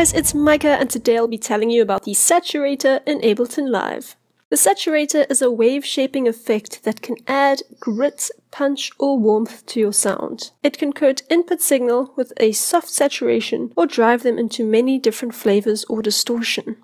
guys, it's Micah, and today I'll be telling you about the Saturator in Ableton Live. The Saturator is a wave-shaping effect that can add grit, punch, or warmth to your sound. It can coat input signal with a soft saturation or drive them into many different flavors or distortion.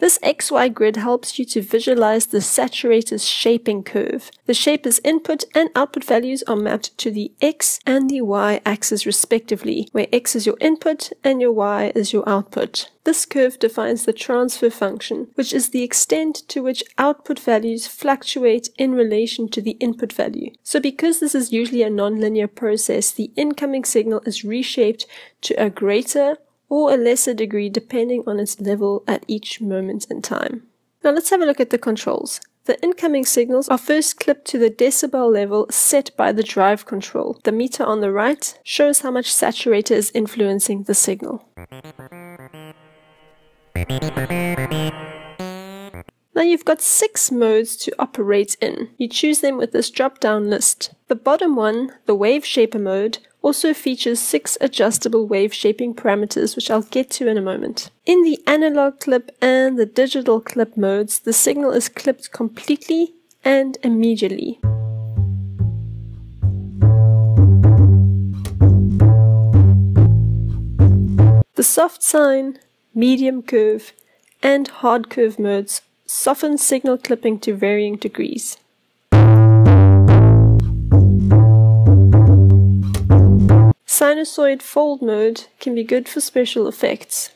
This XY grid helps you to visualize the saturator's shaping curve. The shaper's input and output values are mapped to the X and the Y axis respectively, where X is your input and your Y is your output. This curve defines the transfer function, which is the extent to which output values fluctuate in relation to the input value. So because this is usually a nonlinear process, the incoming signal is reshaped to a greater or a lesser degree depending on its level at each moment in time. Now let's have a look at the controls. The incoming signals are first clipped to the decibel level set by the drive control. The meter on the right shows how much saturator is influencing the signal. Now you've got 6 modes to operate in. You choose them with this drop-down list. The bottom one, the wave shaper mode, also features 6 adjustable wave shaping parameters, which I'll get to in a moment. In the analog clip and the digital clip modes, the signal is clipped completely and immediately. The soft sine, medium curve, and hard curve modes soften signal clipping to varying degrees. Sinusoid fold mode can be good for special effects.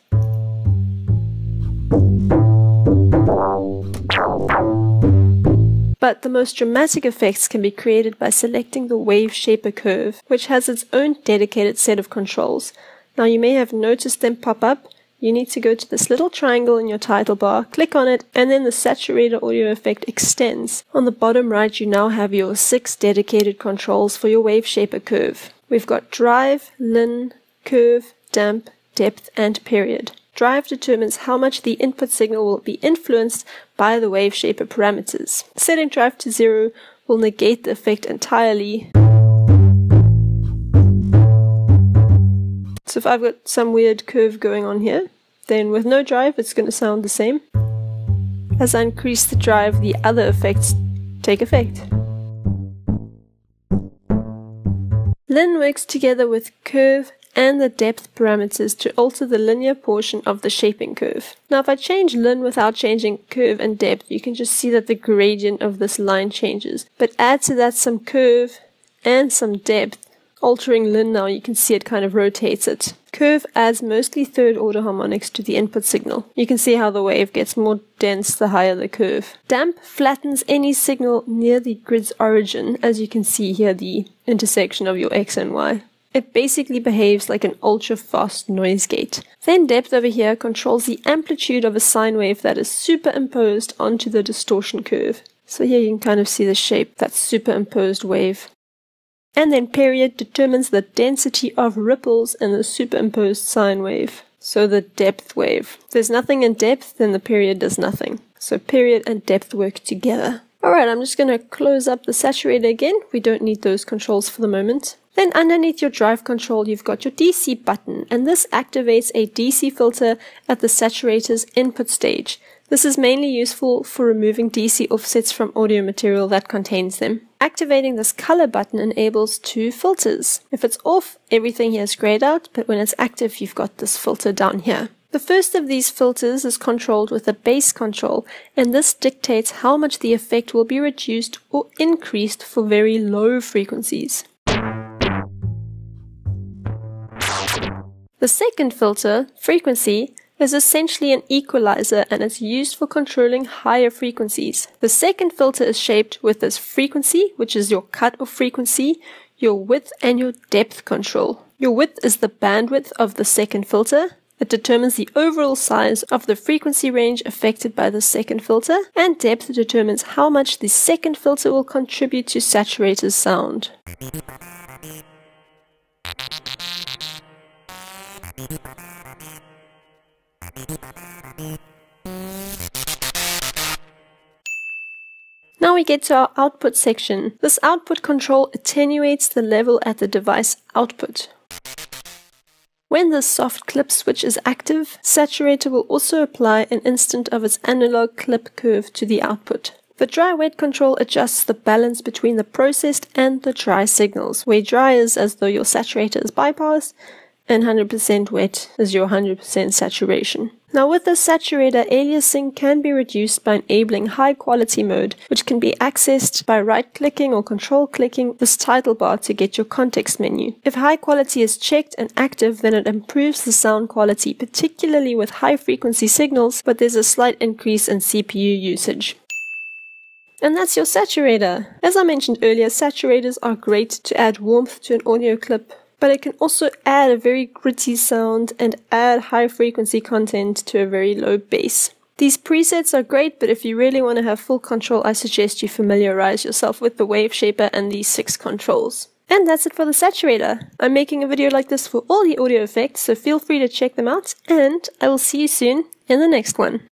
But the most dramatic effects can be created by selecting the wave shaper curve, which has its own dedicated set of controls. Now you may have noticed them pop up. You need to go to this little triangle in your title bar, click on it, and then the saturator audio effect extends. On the bottom right, you now have your 6 dedicated controls for your wave shaper curve. We've got drive, lin, curve, damp, depth, and period. Drive determines how much the input signal will be influenced by the wave shaper parameters. Setting drive to 0 will negate the effect entirely. So if I've got some weird curve going on here, then with no drive it's going to sound the same. As I increase the drive, the other effects take effect. Lin works together with curve and the depth parameters to alter the linear portion of the shaping curve. Now if I change lin without changing curve and depth, you can just see that the gradient of this line changes. But add to that some curve and some depth. Altering lin now, you can see it kind of rotates it. Curve adds mostly third order harmonics to the input signal. You can see how the wave gets more dense the higher the curve. Damp flattens any signal near the grid's origin, as you can see here the intersection of your X and Y. It basically behaves like an ultra-fast noise gate. Then depth over here controls the amplitude of a sine wave that is superimposed onto the distortion curve. So here you can kind of see the shape, that superimposed wave. And then period determines the density of ripples in the superimposed sine wave, so the depth wave. If there's nothing in depth, then the period does nothing. So period and depth work together. Alright, I'm just going to close up the saturator again. We don't need those controls for the moment. Then underneath your drive control, you've got your DC button, and this activates a DC filter at the saturator's input stage. This is mainly useful for removing DC offsets from audio material that contains them. Activating this color button enables 2 filters. If it's off, everything here is grayed out, but when it's active, you've got this filter down here. The first of these filters is controlled with a bass control, and this dictates how much the effect will be reduced or increased for very low frequencies. The second filter, frequency, is essentially an equalizer, and it's used for controlling higher frequencies. The second filter is shaped with this frequency, which is your cutoff frequency, your width, and your depth control. Your width is the bandwidth of the second filter. It determines the overall size of the frequency range affected by the second filter, and depth determines how much the second filter will contribute to saturator's sound. Now we get to our output section. This output control attenuates the level at the device output. When the soft clip switch is active, Saturator will also apply an instant of its analog clip curve to the output. The dry wet control adjusts the balance between the processed and the dry signals, where dry is as though your saturator is bypassed, and 100% wet is your 100% saturation. Now with this saturator, aliasing can be reduced by enabling high quality mode, which can be accessed by right clicking or control clicking this title bar to get your context menu. If high quality is checked and active, then it improves the sound quality, particularly with high frequency signals, but there's a slight increase in CPU usage. And that's your saturator. As I mentioned earlier, saturators are great to add warmth to an audio clip, but it can also add a very gritty sound and add high frequency content to a very low bass. These presets are great, but if you really want to have full control, I suggest you familiarize yourself with the Wave Shaper and these 6 controls. And that's it for the saturator. I'm making a video like this for all the audio effects, so feel free to check them out, and I will see you soon in the next one.